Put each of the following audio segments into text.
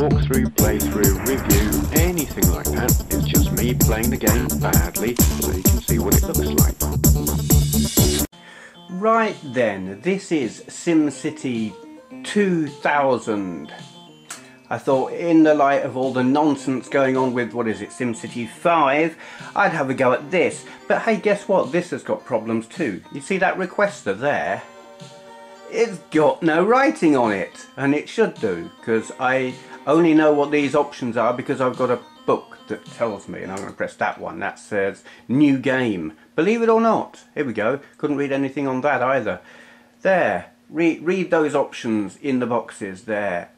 walkthrough, playthrough, review, anything like that. It's just me playing the game badly so you can see what it looks like. Right then, this is SimCity 2000. I thought, in the light of all the nonsense going on with, what is it, SimCity 5, I'd have a go at this. But hey, guess what? This has got problems too. You see that requester there? It's got no writing on it, and it should do, because I only know what these options are because I've got a book that tells me, and I'm going to press that one. That says new game. Believe it or not. Here we go. Couldn't read anything on that either. There. Read those options in the boxes there.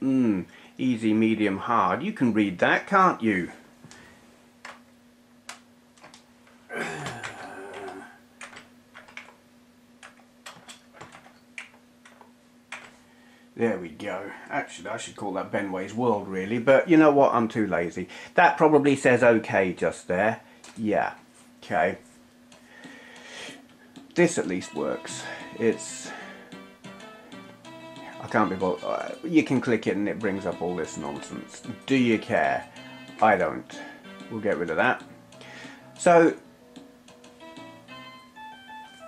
Easy, medium, hard. You can read that, can't you? There we go. Actually, I should call that Benway's World, really. But you know what? I'm too lazy. That probably says OK just there. Yeah. OK. This at least works. It's... I can't be bothered. You can click it and it brings up all this nonsense. Do you care? I don't. We'll get rid of that. So,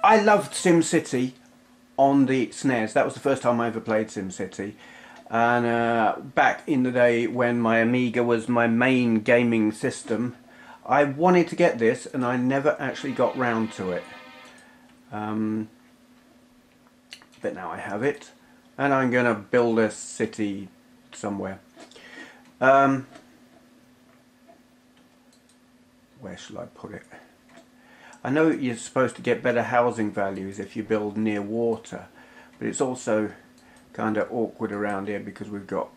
I loved SimCity on the SNES. That was the first time I ever played SimCity. And back in the day when my Amiga was my main gaming system, I wanted to get this and I never actually got round to it. But now I have it. And I'm going to build a city somewhere. Where shall I put it? I know you're supposed to get better housing values if you build near water, but it's also kind of awkward around here because we've got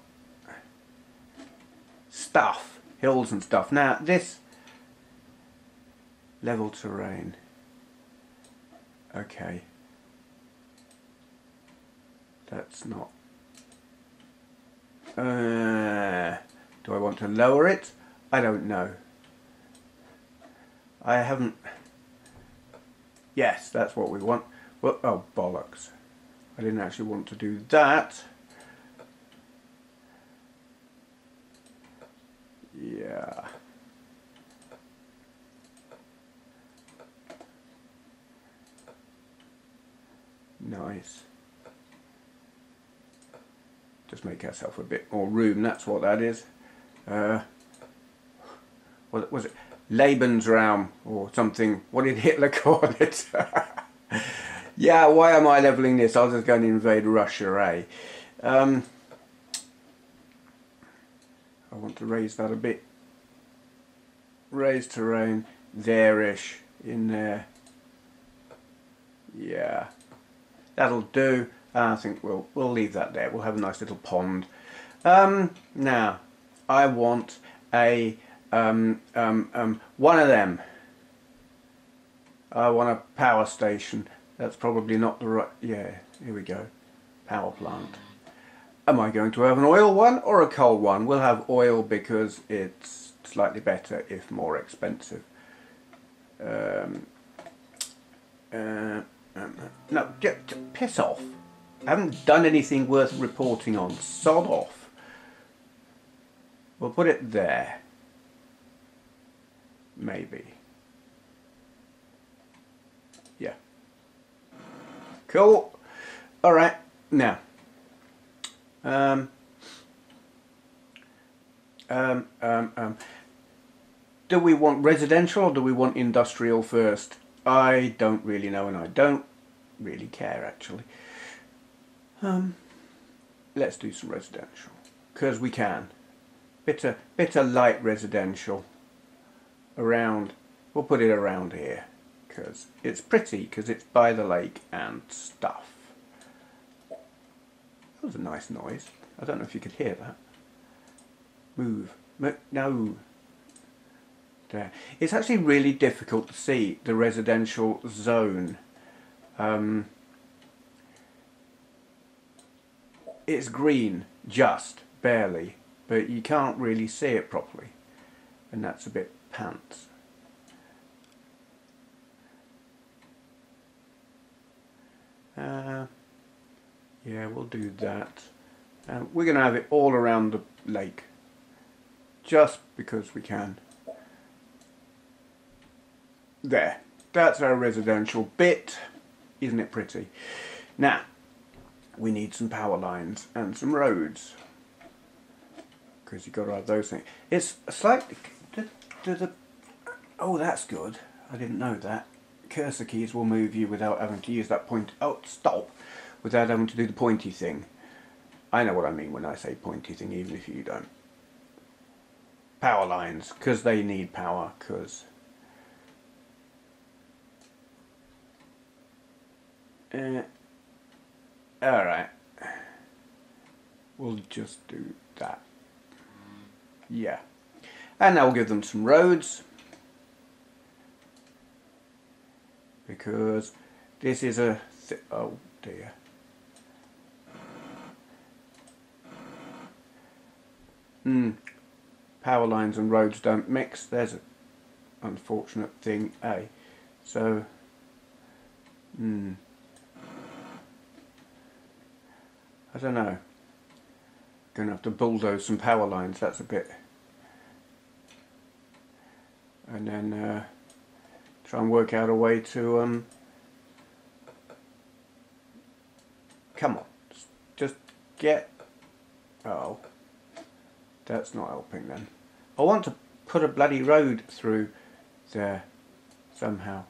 stuff, hills and stuff. Now this level terrain. Okay. That's not... do I want to lower it? I don't know. I haven't... Yes, that's what we want. Well, oh, bollocks. I didn't actually want to do that. Yeah. Nice. Just make ourselves a bit more room, that's what that is. What was it? Lebensraum or something. What did Hitler call it? Yeah, why am I levelling this? I was just going to invade Russia, eh? I want to raise that a bit. Raise terrain. There-ish. In there. Yeah. That'll do. I think we'll leave that there. We'll have a nice little pond. Now, I want a one of them. I want a power station. That's probably not the right. Yeah, here we go. Power plant. Am I going to have an oil one or a coal one? We'll have oil because it's slightly better if more expensive. No, just piss off. I haven't done anything worth reporting on. Sod off. We'll put it there. Maybe. Yeah. Cool. Alright. Now. Do we want residential or do we want industrial first? I don't really know and I don't really care actually. Let's do some residential because we can. Bit of light residential around. We'll put it around here because it's pretty, because it's by the lake and stuff. That was a nice noise. I don't know if you could hear that. Move. No. There. It's actually really difficult to see the residential zone. It's green, just barely, but you can't really see it properly, and that's a bit pants. Yeah, we'll do that. We're going to have it all around the lake, just because we can. There, that's our residential bit. Isn't it pretty? Now, we need some power lines and some roads, because you've got to have those things. It's slightly... oh, that's good. I didn't know that. Cursor keys will move you without having to use that point... oh, stop! Without having to do the pointy thing. I know what I mean when I say pointy thing, even if you don't. Power lines, because they need power, because... alright. We'll just do that. Yeah. And now we'll give them some roads. Because this is a... oh dear. Power lines and roads don't mix. There's an unfortunate thing, eh? So... I don't know. Gonna have to bulldoze some power lines, that's a bit. And then try and work out a way to come on, just get... oh, that's not helping then. I want to put a bloody road through there somehow.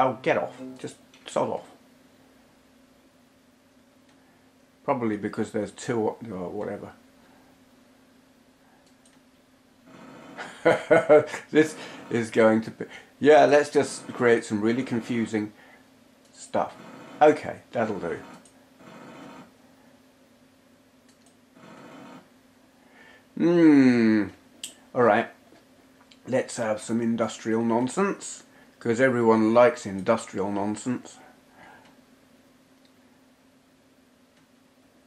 Oh, get off. Just sod off. Probably because there's two or whatever. This is going to be... yeah, let's just create some really confusing stuff. Okay, that'll do. Alright. Let's have some industrial nonsense, because everyone likes industrial nonsense.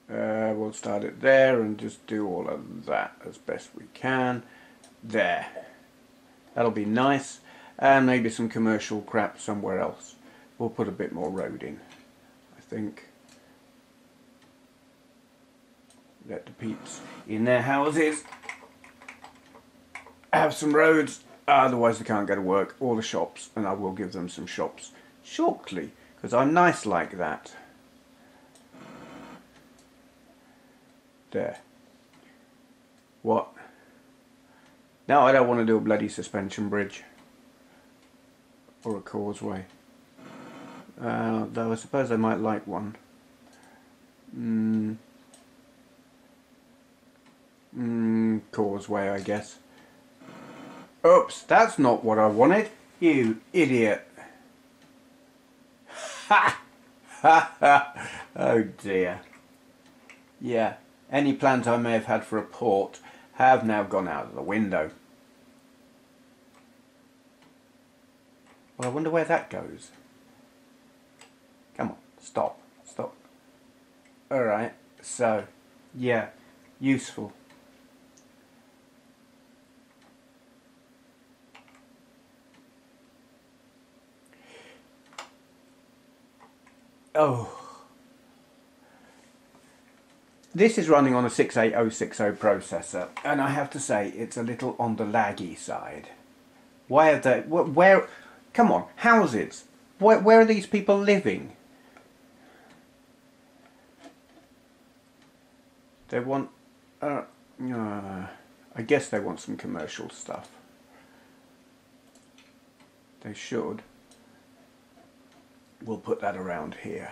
We'll start it there and just do all of that as best we can. There. That'll be nice. And maybe some commercial crap somewhere else. We'll put a bit more road in, I think. Let the peeps in their houses have some roads, otherwise they can't go to work, or the shops, and I will give them some shops shortly, because I'm nice like that. There. What? No, I don't want to do a bloody suspension bridge. Or a causeway. Though I suppose they might like one. Causeway, I guess. Oops, that's not what I wanted, you idiot. Ha! Ha ha! Oh dear. Yeah, any plans I may have had for a port have now gone out of the window. Well, I wonder where that goes. Come on, stop, stop. Alright, so, yeah, useful. Oh, this is running on a 68060 processor, and I have to say it's a little on the laggy side. Why are they? Where? Come on, houses. Where are these people living? They want. I guess they want some commercial stuff. They should. We'll put that around here.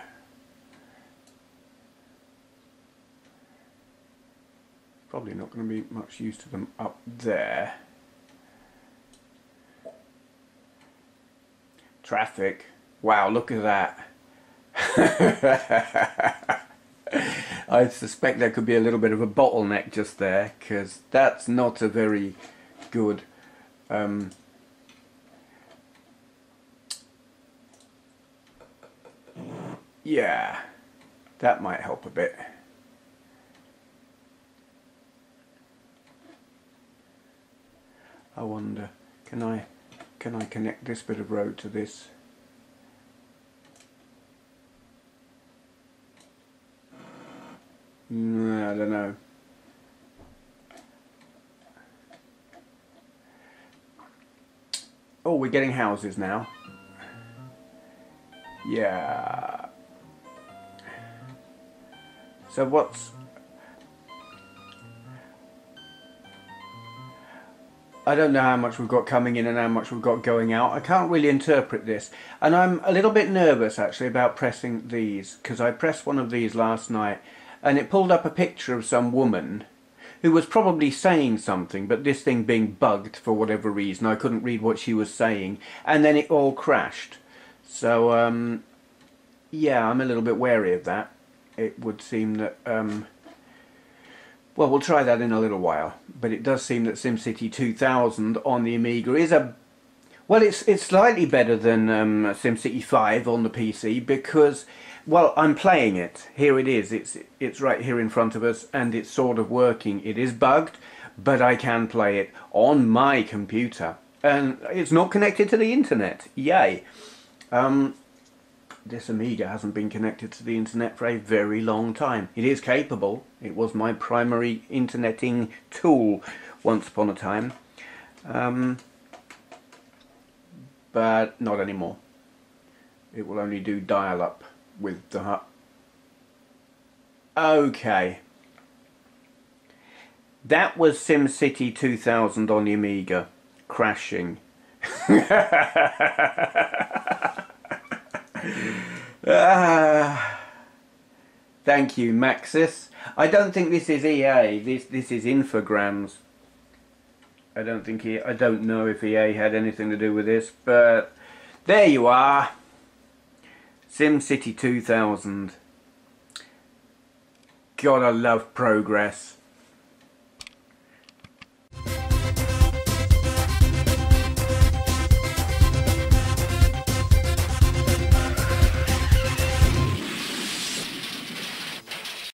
Probably not going to be much use to them up there. Traffic. Wow, look at that. I suspect there could be a little bit of a bottleneck just there, because that's not a very good... yeah, that might help a bit. I wonder, can I connect this bit of road to this? I don't know. Oh, we're getting houses now. Yeah. So what's... I don't know how much we've got coming in and how much we've got going out. I can't really interpret this. And I'm a little bit nervous actually about pressing these, because I pressed one of these last night and it pulled up a picture of some woman who was probably saying something, but this thing being bugged for whatever reason, I couldn't read what she was saying, and then it all crashed. So, yeah, I'm a little bit wary of that. It would seem that, well, we'll try that in a little while, but it does seem that SimCity 2000 on the Amiga is a... Well, it's slightly better than SimCity 5 on the PC because, well, I'm playing it. Here it is. It's right here in front of us, and it's sort of working. It is bugged, but I can play it on my computer, and it's not connected to the internet. Yay! This Amiga hasn't been connected to the internet for a very long time. It is capable. It was my primary interneting tool once upon a time. But not anymore. It will only do dial-up with the hut. Okay. That was SimCity 2000 on the Amiga. Crashing. Thank you, Maxis. I don't think this is EA. This is Infogrames. I don't think I don't know if EA had anything to do with this, but there you are. SimCity 2000. Gotta love progress.